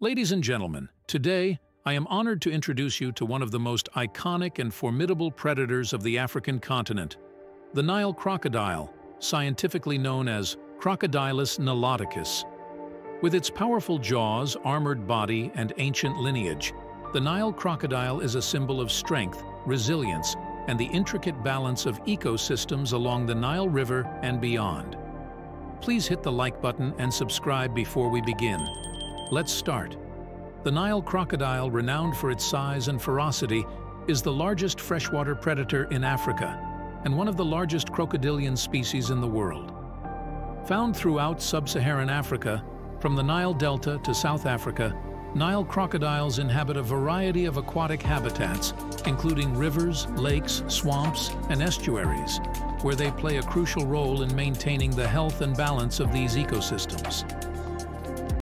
Ladies and gentlemen, today I am honored to introduce you to one of the most iconic and formidable predators of the African continent, the Nile crocodile, scientifically known as Crocodylus niloticus. With its powerful jaws, armored body, and ancient lineage, the Nile crocodile is a symbol of strength, resilience, and the intricate balance of ecosystems along the Nile River and beyond. Please hit the like button and subscribe before we begin. Let's start. The Nile crocodile, renowned for its size and ferocity, is the largest freshwater predator in Africa and one of the largest crocodilian species in the world. Found throughout sub-Saharan Africa, from the Nile Delta to South Africa, Nile crocodiles inhabit a variety of aquatic habitats, including rivers, lakes, swamps, and estuaries, where they play a crucial role in maintaining the health and balance of these ecosystems.